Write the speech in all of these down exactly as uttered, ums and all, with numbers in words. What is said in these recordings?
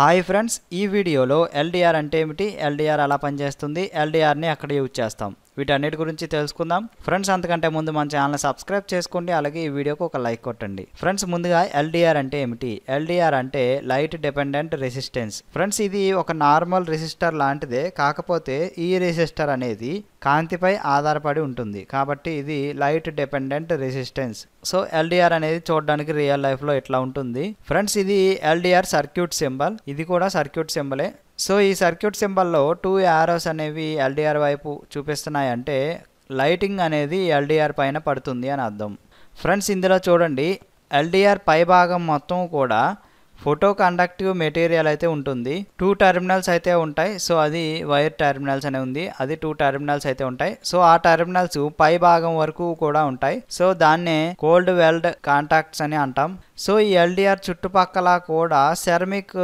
Hi friends ఈ వీడియోలో L D R అంటే ఏమిటి ఎల్ డి ఆర్ అలా పనిచేస్తుంది ఎల్ డి ఆర్ ని అక్కడ యూజ్ చేస్తాం వీటన్నిటి గురించి తెలుసుకుందాం ఫ్రెండ్స్ అంతకంటే ముందు మన ఛానల్ ని సబ్స్క్రైబ్ చేసుకోండి అలాగే ఈ వీడియోకి ఒక లైక్ కొట్టండి ఫ్రెండ్స్ ముందుగా ఎల్ డి ఆర్ అంటే ఏమిటి ఎల్ డి ఆర్ అంటే లైట్ డిపెండెంట్ రెసిస్టెన్స్ ఫ్రెండ్స్ ఇది ఒక నార్మల్ రెసిస్టర్ లాంటిదే కాకపోతే ఈ రెసిస్టర్ అనేది కాంతిపై ఆధారపడి ఉంటుంది కాబట్టి ఇది light dependent resistance so L D R అనేది చూడడానికి రియల్ లైఫ్ లో ఇట్లా ఉంటుంది ఫ్రెండ్స్ ఇది L D R circuit symbol ఇది కూడా సర్క్యూట్ సింబలే సో ఈ సర్క్యూట్ సింబల్లో టూ యారోస్ అనేవి ఎల్ డి ఆర్ వైపు చూపిస్తున్నాయి అంటే లైటింగ్ అనేది ఎల్ డి ఆర్ పైన పడుతుంది అని అర్థం ఫ్రెండ్స్ ఇందులో చూడండి ఎల్ డి ఆర్ పై భాగం మొత్తం కూడా ఫోటో కండక్టివ్ మెటీరియల్ అయితే ఉంటుంది టూ టెర్మినల్స్ అయితే ఉంటాయి సో అది వైర్ టెర్మినల్స్ అనే ఉంది అది టూ టెర్మినల్స్ అయితే ఉంటాయి సో ఆ టెర్మినల్స్ పై భాగం వరకు కూడా ఉంటాయి సో దాన్నే కోల్డ్ వెల్డ్ కాంటాక్ట్స్ అని అంటాం సో ఈ ఎల్ డి ఆర్ చుట్టుపక్కల కూడా సెరమిక్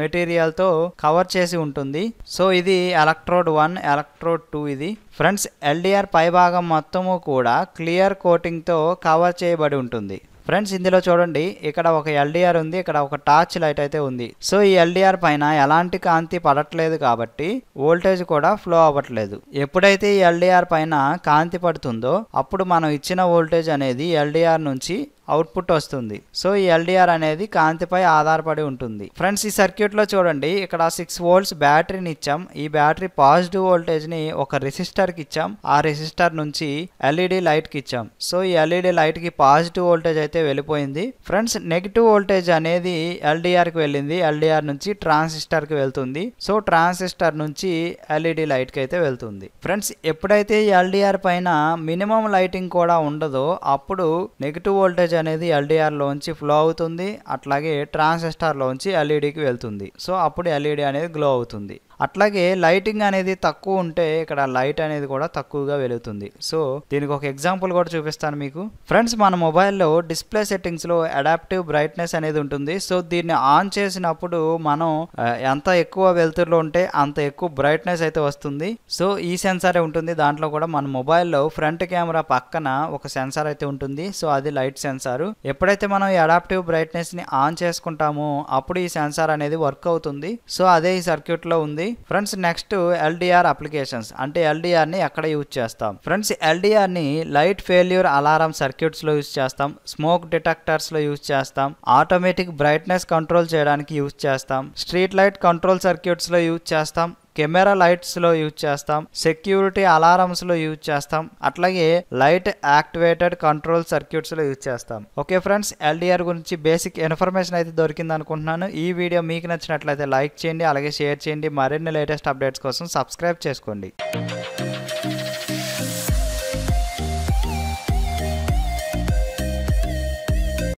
మెటీరియల్ తో కవర్ చేసి ఉంటుంది సో ఇది ఎలక్ట్రోడ్ వన్ ఎలక్ట్రోడ్ టూ ఇది ఫ్రెండ్స్ ఎల్ డి ఆర్ పై భాగం మొత్తము కూడా క్లియర్ కోటింగ్ తో కవర్ చేయబడి ఉంటుంది ఫ్రెండ్స్ ఇందులో చూడండి ఇక్కడ ఒక ఎల్ డి ఆర్ ఉంది ఇక్కడ ఒక టార్చ్ లైట్ అయితే ఉంది సో ఈ ఎల్ డి ఆర్ పైన ఎలాంటి కాంతి పడట్లేదు కాబట్టి వోల్టేజ్ కూడా ఫ్లో అవ్వట్లేదు ఎప్పుడైతే ఈ ఎల్ డి ఆర్ పైన కాంతి పడుతుందో అప్పుడు మనం ఇచ్చిన వోల్టేజ్ అనేది ఎల్ డి ఆర్ నుంచి అవుట్పుట్ వస్తుంది సో ఈ ఎల్ డి ఆర్ అనేది కాంతిపై ఆధారపడి ఉంటుంది ఫ్రెండ్స్ ఈ సర్క్యూట్ లో చూడండి ఇక్కడ సిక్స్ వోల్ట్స్ బ్యాటరీని ఇచ్చాం ఈ బ్యాటరీ పాజిటివ్ వోల్టేజ్ ని ఒక రెసిస్టర్ కి ఇచ్చాం ఆ రెసిస్టర్ నుంచి ఎల్ ఈ డి లైట్ కి ఇచ్చాం సో ఈ ఎల్ ఈ డి లైట్ కి పాజిటివ్ వోల్టేజ్ అయితే వెళ్ళిపోయింది ఫ్రెండ్స్ నెగిటివ్ వోల్టేజ్ అనేది ఎల్ డి ఆర్ కి వెళ్ళింది ఎల్ డి ఆర్ నుంచి ట్రాన్సిస్టర్ కి వెళ్తుంది సో ట్రాన్సిస్టర్ నుంచి ఎల్ ఈ డి లైట్ కి అయితే వెళ్తుంది ఫ్రెండ్స్ ఎప్పుడైతే ఈ ఎల్ డి ఆర్ పైన మినిమం లైటింగ్ కూడా ఉండదో అప్పుడు నెగిటివ్ వోల్టేజ్ అనేది ఎల్ డి ఆర్ లోంచి ఫ్లో అవుతుంది అట్లాగే ట్రాన్సిస్టర్ లోంచి ఎల్ ఈ డి కి వెళ్తుంది సో అప్పుడు ఎల్ ఈ డి అనేది గ్లో అవుతుంది అట్లాగే లైటింగ్ అనేది తక్కువ ఉంటే ఇక్కడ లైట్ అనేది కూడా తక్కువగా వెలుగుతుంది సో దీనికి ఒక ఎగ్జాంపుల్ కూడా చూపిస్తాను మీకు ఫ్రెండ్స్ మన మొబైల్లో డిస్ప్లే సెట్టింగ్స్ లో అడాప్టివ్ బ్రైట్నెస్ అనేది ఉంటుంది సో దీన్ని ఆన్ చేసినప్పుడు మనం ఎంత ఎక్కువ వెలుతురులో ఉంటే అంత ఎక్కువ బ్రైట్నెస్ అయితే వస్తుంది సో ఈ సెన్సార్ ఉంటుంది దాంట్లో కూడా మన మొబైల్లో ఫ్రంట్ కెమెరా పక్కన ఒక సెన్సార్ అయితే ఉంటుంది సో అది లైట్ సెన్సార్ ఎప్పుడైతే మనం అడాప్టివ్ బ్రైట్నెస్ ని ఆన్ చేసుకుంటామో అప్పుడు ఈ సెన్సార్ అనేది వర్క్ అవుతుంది సో అదే ఈ సర్క్యూట్ లో ఉంది friends next L D R applications అంటే ఎల్ డి ఆర్ ని ఎక్కడ యూజ్ చేస్తాం ఫ్రెండ్స్ ఎల్ డి ఆర్ ని లైట్ ఫెయిల్యూర్ అలారం సర్క్యూట్స్ లో యూజ్ చేస్తాం స్మోక్ డిటెక్టర్స్ లో యూజ్ చేస్తాం ఆటోమేటిక్ బ్రైట్నెస్ కంట్రోల్ చేయడానికి యూజ్ చేస్తాం స్ట్రీట్ లైట్ కంట్రోల్ సర్క్యూట్స్ లో యూజ్ చేస్తాం కెమెరా లైట్స్ లో యూజ్ చేస్తాం సెక్యూరిటీ అలారమ్స్ లో యూజ్ చేస్తాం అట్లాగే లైట్ యాక్టివేటెడ్ కంట్రోల్ సర్క్యూట్స్ లో యూజ్ చేస్తాం okay friends L D are గురించి బేసిక్ ఇన్ఫర్మేషన్ అయితే దొరికింది అనుకుంటున్నాను ఈ వీడియో మీకు నచ్చినట్లయితే లైక్ చేయండి అలాగే షేర్ చేయండి మరిన్ని లేటెస్ట్ అప్డేట్స్ కోసం సబ్స్క్రైబ్ చేసుకోండి.